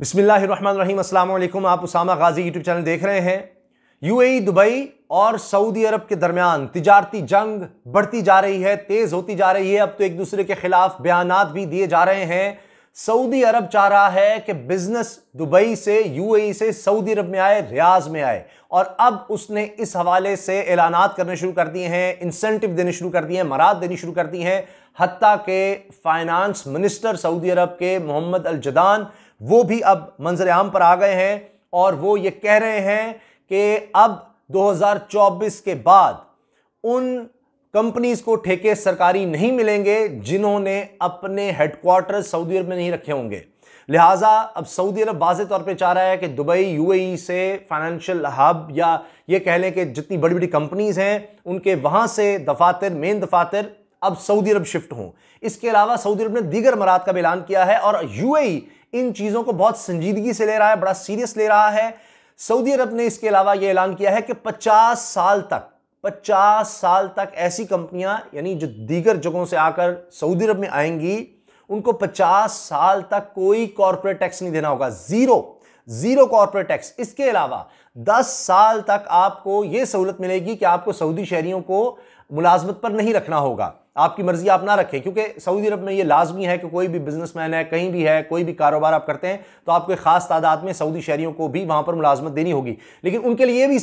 बिस्मिल्लाहिर्रहमानिर्रहीम। अस्सलाम वालेकुम। आप उसामा गाजी यूट्यूब चैनल देख रहे हैं। यूएई, दुबई और सऊदी अरब के दरमियान तिजारती जंग बढ़ती जा रही है, तेज़ होती जा रही है। अब तो एक दूसरे के खिलाफ बयानात भी दिए जा रहे हैं। सऊदी अरब चाह रहा है कि बिजनेस दुबई से, यूएई से सऊदी अरब में आए, रियाद में आए, और अब उसने इस हवाले से ऐलानात करने शुरू कर दिए हैं, इंसेंटिव देने शुरू कर दिए हैं, मराद देनी शुरू कर दी हैं। हत्ता के फाइनेंस मिनिस्टर सऊदी अरब के मोहम्मद अल जदान, वो भी अब मंजर आम पर आ गए हैं और वो ये कह रहे हैं कि अब 2024 के बाद उन कंपनीज़ को ठेके सरकारी नहीं मिलेंगे जिन्होंने अपने हेडक्वार्टर सऊदी अरब में नहीं रखे होंगे। लिहाजा अब सऊदी अरब वाज़े तौर पे चाह रहा है कि दुबई यूएई से फाइनेंशियल हब, या ये कह लें कि जितनी बड़ी बड़ी कंपनीज़ हैं उनके वहाँ से दफातर, मेन दफातर अब सऊदी अरब शिफ्ट हों। इसके अलावा सऊदी अरब ने दीगर मराद का भी ऐलान किया है और यूएई इन चीज़ों को बहुत संजीदगी से ले रहा है, बड़ा सीरियस ले रहा है। सऊदी अरब ने इसके अलावा ये ऐलान किया है कि 50 साल तक ऐसी कंपनियां, यानी जो दीगर जगहों से आकर सऊदी अरब में आएंगी, उनको 50 साल तक कोई कॉर्पोरेट टैक्स नहीं देना होगा, जीरो कॉर्पोरेट टैक्स। इसके अलावा 10 साल तक आपको ये सहूलत मिलेगी कि आपको सऊदी शहरियों को मुलाजमत पर नहीं रखना होगा, आपकी मर्जी आप ना रखें, क्योंकि सऊदी अरब में ये लाजमी है कि कोई भी बिजनेसमैन है, कहीं भी है, कोई भी कारोबार आप करते हैं, तो आपको एक ख़ास तादाद में सऊदी शहरियों को भी वहाँ पर मुलाजमत देनी होगी, लेकिन उनके लिए भी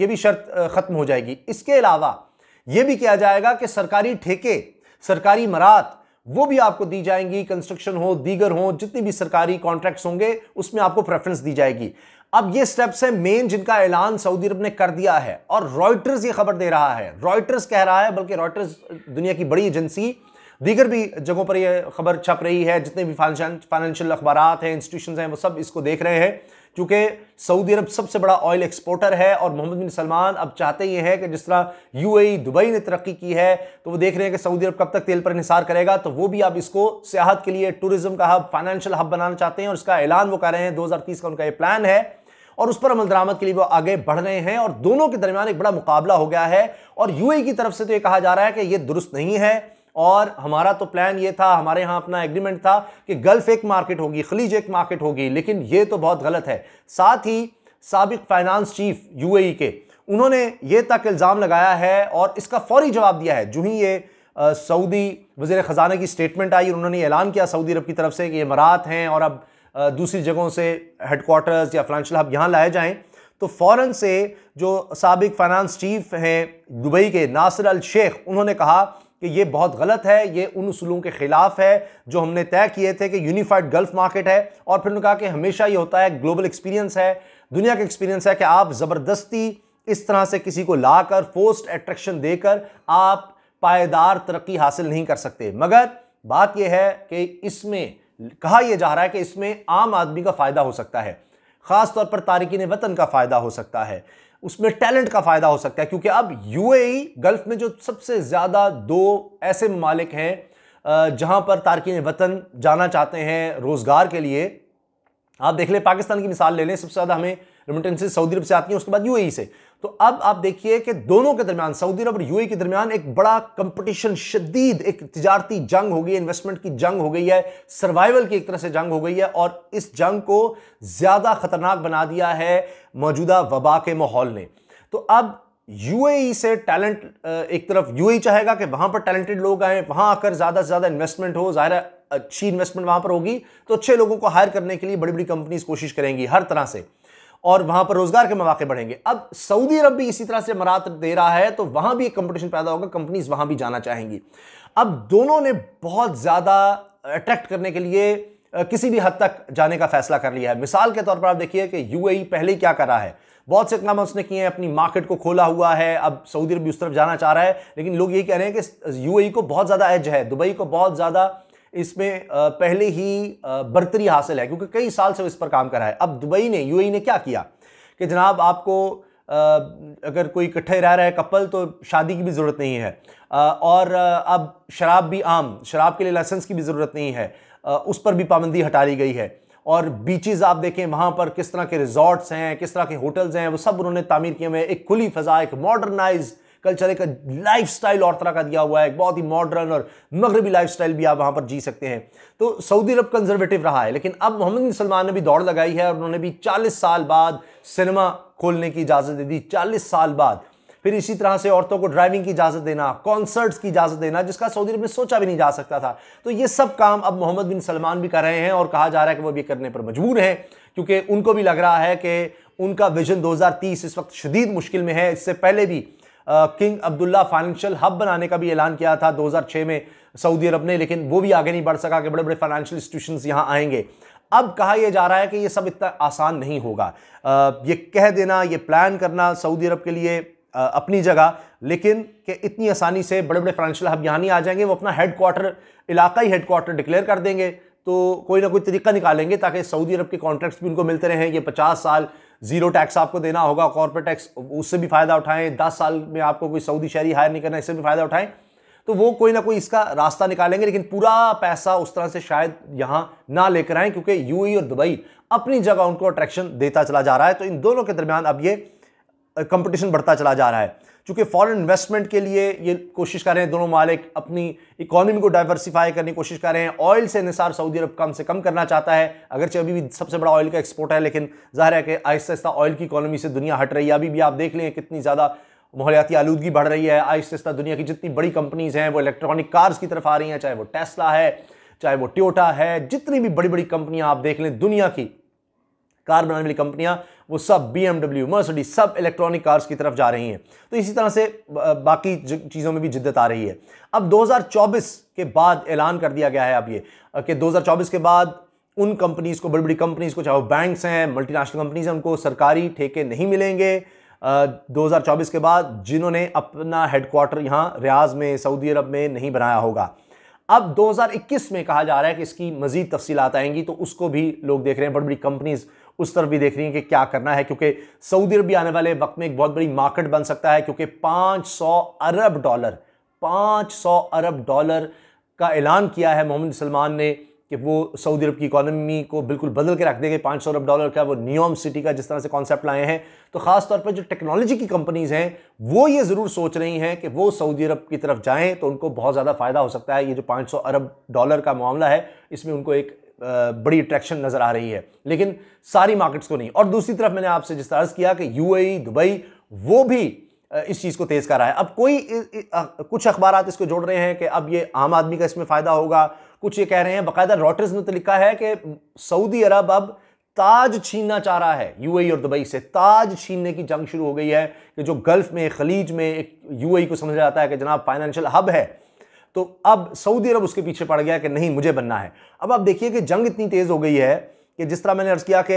ये भी शर्त ख़त्म हो जाएगी। इसके अलावा ये भी किया जाएगा कि सरकारी ठेके, सरकारी मरात वो भी आपको दी जाएंगी, कंस्ट्रक्शन हो, दीगर हो, जितनी भी सरकारी कॉन्ट्रैक्ट्स होंगे उसमें आपको प्रेफरेंस दी जाएगी। अब ये स्टेप्स हैं मेन जिनका ऐलान सऊदी अरब ने कर दिया है। और रॉयटर्स ये खबर दे रहा है, रॉयटर्स कह रहा है, बल्कि रॉयटर्स दुनिया की बड़ी एजेंसी, दीगर भी जगहों पर ये खबर छप रही है, जितने भी फाइनेंशियल अखबारात हैं, इंस्टीट्यूशंस हैं, वो सब इसको देख रहे हैं, क्योंकि सऊदी अरब सबसे बड़ा ऑयल एक्सपोर्टर है और मोहम्मद बिन सलमान अब चाहते ये हैं कि जिस तरह यूएई, दुबई ने तरक्की की है, तो वो देख रहे हैं कि सऊदी अरब कब तक तेल पर इंहिसार करेगा, तो वो भी अब इसको सियाहत के लिए टूरिज्म का हब, फाइनेंशियल हब बनाना चाहते हैं और इसका ऐलान वो कर रहे हैं। 2030 का उनका ये प्लान है और उस पर अमल दरामद के लिए वो आगे बढ़ रहे हैं और दोनों के दरमियान एक बड़ा मुकाबला हो गया है। और यूएई की तरफ से तो ये कहा जा रहा है कि ये दुरुस्त नहीं है और हमारा तो प्लान ये था, हमारे यहाँ अपना एग्रीमेंट था कि गल्फ एक मार्केट होगी, खलीज एक मार्केट होगी, लेकिन ये तो बहुत गलत है। साथ ही साबिक फाइनेंस चीफ यूएई के, उन्होंने ये तक इल्ज़ाम लगाया है और इसका फौरी जवाब दिया है। जो ही ये सऊदी वज़ीर ख़जाना की स्टेटमेंट आई, उन्होंने ऐलान किया सऊदी अरब की तरफ से कि ये मरात हैं और अब दूसरी जगहों से हेडक्वार्टर्स या फाइनेंशियल हब यहाँ लाए जाएँ, तो फ़ौरन से जो साबिक फाइनेंस चीफ हैं दुबई के, नासिर अल शेख, उन्होंने कहा कि ये बहुत गलत है, ये उन उसूलों के ख़िलाफ़ है जो हमने तय किए थे कि यूनिफाइड गल्फ़ मार्केट है। और फिर उन्होंने कहा कि हमेशा ये होता है, ग्लोबल एक्सपीरियंस है, दुनिया का एक्सपीरियंस है, कि आप ज़बरदस्ती इस तरह से किसी को लाकर, फोर्स्ड अट्रैक्शन देकर आप पायदार तरक्की हासिल नहीं कर सकते। मगर बात यह है कि इसमें कहा यह जा रहा है कि इसमें आम आदमी का फ़ायदा हो सकता है, ख़ास तौर पर तारिकीन वतन का फ़ायदा हो सकता है, उसमें टैलेंट का फ़ायदा हो सकता है, क्योंकि अब यूएई गल्फ़ में जो सबसे ज़्यादा दो ऐसे ममालिक हैं जहाँ पर तारकीन वतन जाना चाहते हैं रोज़गार के लिए। आप देख लें, पाकिस्तान की मिसाल ले लें, सबसे ज़्यादा हमें रेमिटेंसेस सऊदी अरब से आती हैं, उसके बाद यूएई से। तो अब आप देखिए कि दोनों के दरमियान, सऊदी अरब और यूएई के दरमियान एक बड़ा कंपटीशन, शदीद एक तिजारती जंग हो गई है, इन्वेस्टमेंट की जंग हो गई है, सर्वाइवल की एक तरह से जंग हो गई है, और इस जंग को ज़्यादा ख़तरनाक बना दिया है मौजूदा वबा के माहौल ने। तो अब यूएई से टैलेंट, एक तरफ यूएई चाहेगा कि वहाँ पर टैलेंटेड लोग आएँ, वहाँ आकर ज़्यादा से ज़्यादा इन्वेस्टमेंट हो, ज़ाहिर है अच्छी इन्वेस्टमेंट वहाँ पर होगी, तो अच्छे लोगों को हायर करने के लिए बड़ी बड़ी कंपनीज कोशिश करेंगी हर तरह से, और वहाँ पर रोज़गार के मौके बढ़ेंगे। अब सऊदी अरब भी इसी तरह से मरात दे रहा है, तो वहाँ भी एक कंपटीशन पैदा होगा, कंपनीज वहाँ भी जाना चाहेंगी। अब दोनों ने बहुत ज़्यादा अट्रैक्ट करने के लिए किसी भी हद तक जाने का फैसला कर लिया है। मिसाल के तौर पर आप देखिए कि यूएई पहले क्या कर रहा है, बहुत से इकदाम उसने किए हैं, अपनी मार्केट को खोला हुआ है, अब सऊदी अरब भी उस तरफ जाना चाह रहा है, लेकिन लोग ये कह रहे हैं कि यूएई को बहुत ज़्यादा एज है, दुबई को बहुत ज़्यादा इसमें पहले ही बरतरी हासिल है, क्योंकि कई साल से वो इस पर काम कर रहा है। अब दुबई ने, यूएई ने क्या किया कि जनाब आपको अगर कोई इकट्ठे रह रहा है कपल, तो शादी की भी ज़रूरत नहीं है, और अब शराब भी आम, शराब के लिए लाइसेंस की भी ज़रूरत नहीं है, उस पर भी पाबंदी हटा ली गई है। और बीचेज़ आप देखें, वहाँ पर किस तरह के रिजॉर्ट्स हैं, किस तरह के होटल्स हैं, वो सब उन्होंने तामीर किए हुए हैं। एक खुली फ़ज़ा, एक मॉडर्नाइज कल्चर, एक लाइफस्टाइल और तरह का दिया हुआ है, एक बहुत ही मॉडर्न और मगरबी लाइफस्टाइल भी आप वहां पर जी सकते हैं। तो सऊदी अरब कंजर्वेटिव रहा है, लेकिन अब मोहम्मद बिन सलमान ने भी दौड़ लगाई है और उन्होंने भी 40 साल बाद सिनेमा खोलने की इजाज़त दे दी, 40 साल बाद। फिर इसी तरह से औरतों को ड्राइविंग की इजाज़त देना, कॉन्सर्ट्स की इजाज़त देना, जिसका सऊदी अरब में सोचा भी नहीं जा सकता था। तो ये सब काम अब मोहम्मद बिन सलमान भी कर रहे हैं और कहा जा रहा है कि वो भी करने पर मजबूर हैं, क्योंकि उनको भी लग रहा है कि उनका विजन 2030 इस वक्त शदीद मुश्किल में है। इससे पहले भी किंग अब्दुल्ला फाइनेंशियल हब बनाने का भी ऐलान किया था 2006 में सऊदी अरब ने, लेकिन वो भी आगे नहीं बढ़ सका कि बड़े बड़े फाइनेंशियल इंस्टीट्यूशंस यहाँ आएंगे। अब कहा यह जा रहा है कि ये सब इतना आसान नहीं होगा। ये कह देना, ये प्लान करना सऊदी अरब के लिए अपनी जगह, लेकिन कि इतनी आसानी से बड़े बड़े फाइनेंशियल हब यहाँ नहीं आ जाएंगे। वो अपना हेड क्वार्टर, इलाकाई हेड क्वार्टर डिक्लेयर कर देंगे, तो कोई ना कोई तरीका निकालेंगे ताकि सऊदी अरब के कॉन्ट्रैक्ट्स भी उनको मिलते रहें। ये 50 साल जीरो टैक्स आपको देना होगा, कॉर्पोरेट टैक्स उससे भी फ़ायदा उठाएं, 10 साल में आपको कोई सऊदी शहरी हायर नहीं करना, इससे भी फ़ायदा उठाएं। तो वो कोई ना कोई इसका रास्ता निकालेंगे, लेकिन पूरा पैसा उस तरह से शायद यहाँ ना लेकर आएँ, क्योंकि यूएई और दुबई अपनी जगह उनको अट्रैक्शन देता चला जा रहा है। तो इन दोनों के दरमियान अब ये कंपटीशन बढ़ता चला जा रहा है। चूँकि फॉरेन इन्वेस्टमेंट के लिए ये कोशिश कर रहे हैं दोनों मालिक, अपनी इकोनॉमी को डाइवर्सिफाई करने की कोशिश कर रहे हैं। ऑयल से निसार सऊदी अरब कम से कम करना चाहता है, अगरचे अभी भी सबसे बड़ा ऑयल का एक्सपोर्ट है, लेकिन जाहिर है कि आहिस्ता आहिस्ता ऑयल की इकोनॉमी से दुनिया हट रही है। अभी भी आप देख लें कितनी ज़्यादा माहौलियाती आलूदगी बढ़ रही है। आहिस्ता आहिस्ता दुनिया की जितनी बड़ी कंपनीज़ हैं वो इलेक्ट्रॉनिक कार्स की तरफ आ रही हैं, चाहे वो टेस्ला है, चाहे वो ट्योटा है, जितनी भी बड़ी बड़ी कंपनियाँ आप देख लें दुनिया की कार बनाने वाली कंपनियां, वो सब बीएमडब्ल्यू, मर्सिडीज, सब इलेक्ट्रॉनिक कार्स की तरफ जा रही हैं। तो इसी तरह से बाकी चीज़ों में भी जिद्दत आ रही है। अब 2024 के बाद ऐलान कर दिया गया है अब ये कि 2024 के बाद उन कंपनीज़ को, बड़ी बड़ी कंपनीज़ को, चाहे वो बैंक्स हैं, मल्टीनेशनल कंपनीज़ हैं, उनको सरकारी ठेके नहीं मिलेंगे 2024 के बाद, जिन्होंने अपना हेडक्वार्टर यहाँ रियाज में सऊदी अरब में नहीं बनाया होगा। अब 2021 में कहा जा रहा है कि इसकी मज़ीद तफसीलात आएंगी, तो उसको भी लोग देख रहे हैं, बड़ी बड़ी कंपनीज़ उस तरफ भी देख रही हैं कि क्या करना है, क्योंकि सऊदी अरब भी आने वाले वक्त में एक बहुत बड़ी मार्केट बन सकता है, क्योंकि 500 अरब डॉलर का ऐलान किया है मोहम्मद सलमान ने कि वो सऊदी अरब की इकोनॉमी को बिल्कुल बदल के रख देंगे। 500 अरब डॉलर का वो न्योम सिटी का जिस तरह से कॉन्सेप्ट लाए हैं, तो ख़ास तौर पर जो टेक्नोलॉजी की कंपनीज़ हैं वो ये ज़रूर सोच रही हैं कि वो सऊदी अरब की तरफ जाएँ, तो उनको बहुत ज़्यादा फ़ायदा हो सकता है। ये जो 500 अरब डॉलर का मामला है, इसमें उनको एक बड़ी अट्रैक्शन नज़र आ रही है, लेकिन सारी मार्केट्स को नहीं। और दूसरी तरफ मैंने आपसे जिस तरह किया कि यूएई, दुबई, वो भी इस चीज़ को तेज़ कर रहा है। अब कोई कुछ अखबारात इसको जोड़ रहे हैं कि अब ये आम आदमी का इसमें फ़ायदा होगा, कुछ ये कह रहे हैं, बाकायदा रॉयटर्स ने तो लिखा है कि सऊदी अरब अब ताज छीनना चाह रहा है यूएई और दुबई से। ताज छीनने की जंग शुरू हो गई है कि जो गल्फ़ में, खलीज में एक यूएई को समझा जाता है कि जनाब फाइनेंशियल हब है, तो अब सऊदी अरब उसके पीछे पड़ गया कि नहीं मुझे बनना है। अब आप देखिए कि जंग इतनी तेज़ हो गई है कि जिस तरह मैंने अर्ज़ किया कि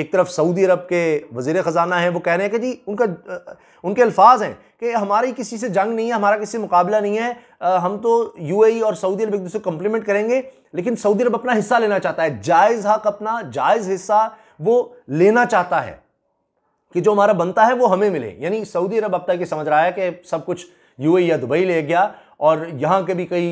एक तरफ सऊदी अरब के वज़ीर ख़जाना हैं वो कह रहे हैं कि जी, उनके अल्फाज हैं कि हमारी किसी से जंग नहीं है, हमारा किसी से मुकाबला नहीं है, हम तो यूएई और सऊदी अरब एक दूसरे को कम्प्लीमेंट करेंगे, लेकिन सऊदी अरब अपना हिस्सा लेना चाहता है, जायज़ हक, अपना जायज़ हिस्सा वो लेना चाहता है कि जो हमारा बनता है वो हमें मिले। यानी सऊदी अरब अब तक ये समझ रहा है कि सब कुछ यूएई या दुबई ले गया, और यहाँ के भी कई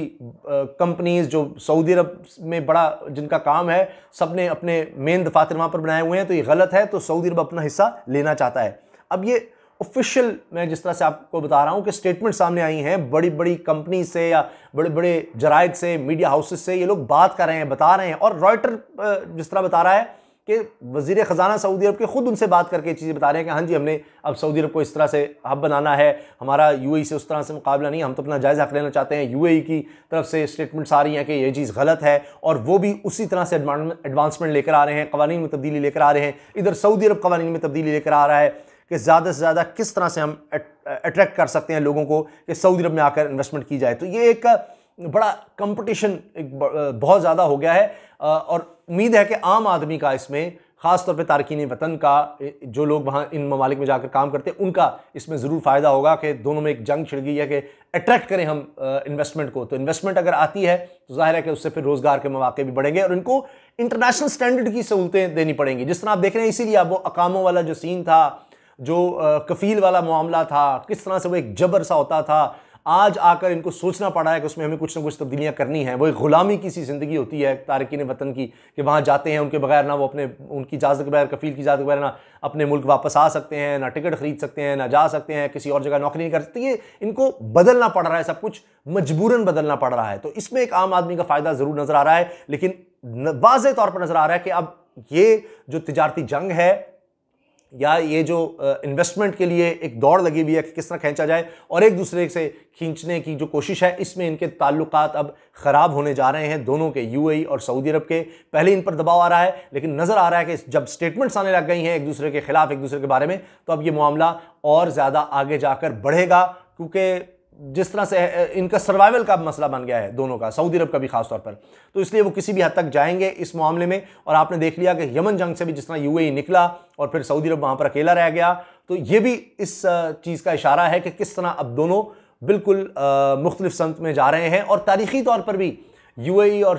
कंपनीज़ जो सऊदी अरब में बड़ा जिनका काम है, सब ने अपने मेन दफातर वहाँ पर बनाए हुए हैं, तो ये गलत है। तो सऊदी अरब अपना हिस्सा लेना चाहता है। अब ये ऑफिशियल, मैं जिस तरह से आपको बता रहा हूँ कि स्टेटमेंट सामने आई हैं, बड़ी बड़ी कंपनी से या बड़े बड़े जरायद से, मीडिया हाउसेस से ये लोग बात कर रहे हैं, बता रहे हैं। और रॉयटर जिस तरह बता रहा है कि वज़ीर ख़जाना सऊदी अरब के ख़ुद उनसे बात करके चीज़ें बता रहे हैं कि हाँ जी, हमने अब सऊदी अरब को इस तरह से हब बनाना है, हमारा यूएई से उस तरह से मुकाबला नहीं, हम तो अपना जायज़ा हक़ लेना चाहते हैं। यूएई की तरफ से स्टेटमेंट्स आ रही हैं कि ये चीज़ गलत है, और वो भी उसी तरह से एडवांसमेंट लेकर आ रहे हैं, कवानीन में तब्दीली लेकर आ रहे हैं। इधर सऊदी अरब कवानीन में तब्दीली लेकर आ रहा है कि ज़्यादा से ज़्यादा किस तरह से हम अट्रैक्ट कर सकते हैं लोगों को कि सऊदी अरब में आकर इन्वेस्टमेंट की जाए। तो ये एक बड़ा कंपटीशन बहुत ज़्यादा हो गया है, और उम्मीद है कि आम आदमी का इसमें, ख़ासतौर पर तारकीन वतन का, जो लोग वहाँ इन ममालिक में जाकर काम करते हैं, उनका इसमें ज़रूर फ़ायदा होगा कि दोनों में एक जंग छिड़ गई है कि अट्रैक्ट करें हम इन्वेस्टमेंट को। तो इन्वेस्टमेंट अगर आती है तो ज़ाहिर है कि उससे फिर रोज़गार के मौके भी बढ़ेंगे, और इनको इंटरनेशनल स्टैंडर्ड की सहूलतें देनी पड़ेंगी, जिस तरह आप देख रहे हैं। इसीलिए अब वो अकामों वाला जो सीन था, जो कफ़ील वाला मामला था, किस तरह से वो एक जबर सा होता था, आज आकर इनको सोचना पड़ा है कि उसमें हमें कुछ ना कुछ तब्दीलियाँ करनी है। वो एक ग़ुलामी की सी ज़िंदगी होती है तारकिन वतन की, कि वहाँ जाते हैं उनके बगैर ना वो अपने उनकी इजाज़त के बगैर, कफ़ील की इजाज़त के बगैर ना अपने मुल्क वापस आ सकते हैं, ना टिकट ख़रीद सकते हैं, ना जा सकते हैं, किसी और जगह नौकरी नहीं कर सकते। ये इनको बदलना पड़ रहा है, सब कुछ मजबूरन बदलना पड़ रहा है। तो इसमें एक आम आदमी का फ़ायदा ज़रूर नज़र आ रहा है, लेकिन वाज़ेह तौर पर नज़र आ रहा है कि अब ये जो तिजारती जंग है या ये जो इन्वेस्टमेंट के लिए एक दौड़ लगी हुई है कि किस तरह खींचा जाए और एक दूसरे से खींचने की जो कोशिश है, इसमें इनके ताल्लुकात अब ख़राब होने जा रहे हैं दोनों के, यूएई और सऊदी अरब के। पहले इन पर दबाव आ रहा है, लेकिन नज़र आ रहा है कि जब स्टेटमेंट्स आने लग गई हैं एक दूसरे के ख़िलाफ़, एक दूसरे के बारे में, तो अब ये मामला और ज़्यादा आगे जाकर बढ़ेगा, क्योंकि जिस तरह से इनका सर्वाइवल का मसला बन गया है दोनों का, सऊदी अरब का भी खास तौर पर, तो इसलिए वो किसी भी हद तक जाएंगे इस मामले में। और आपने देख लिया कि यमन जंग से भी जिस तरह यूएई निकला और फिर सऊदी अरब वहाँ पर अकेला रह गया, तो ये भी इस चीज़ का इशारा है कि किस तरह अब दोनों बिल्कुल मुख्तलिफ संत में जा रहे हैं। और तारीख़ी तौर पर भी यूएई और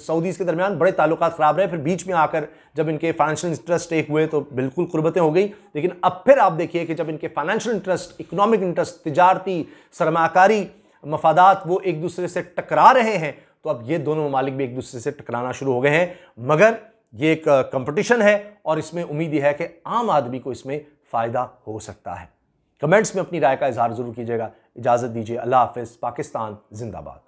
सऊदीज़ के दरमियान बड़े ताल्लुकात ख़राब रहे, फिर बीच में आकर जब इनके फाइनेंशियल इंटरेस्ट एक हुए तो बिल्कुल कुर्बतें हो गई। लेकिन अब फिर आप देखिए कि जब इनके फाइनेंशियल इंटरेस्ट, इकनॉमिक इंटरेस्ट, तिजारती सरमाकारी मफादात वो एक दूसरे से टकरा रहे हैं, तो अब ये दोनों ममालिक भी एक दूसरे से टकराना शुरू हो गए हैं। मगर ये एक कंपटिशन है और इसमें उम्मीद है कि आम आदमी को इसमें फ़ायदा हो सकता है। कमेंट्स में अपनी राय का इजहार ज़रूर कीजिएगा। इजाज़त दीजिए, अल्लाह हाफ़िज़। पाकिस्तान जिंदाबाद।